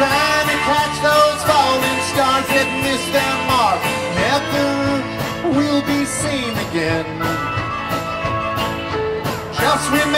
trying to catch those falling stars that miss their mark. Never will be seen again. Just remember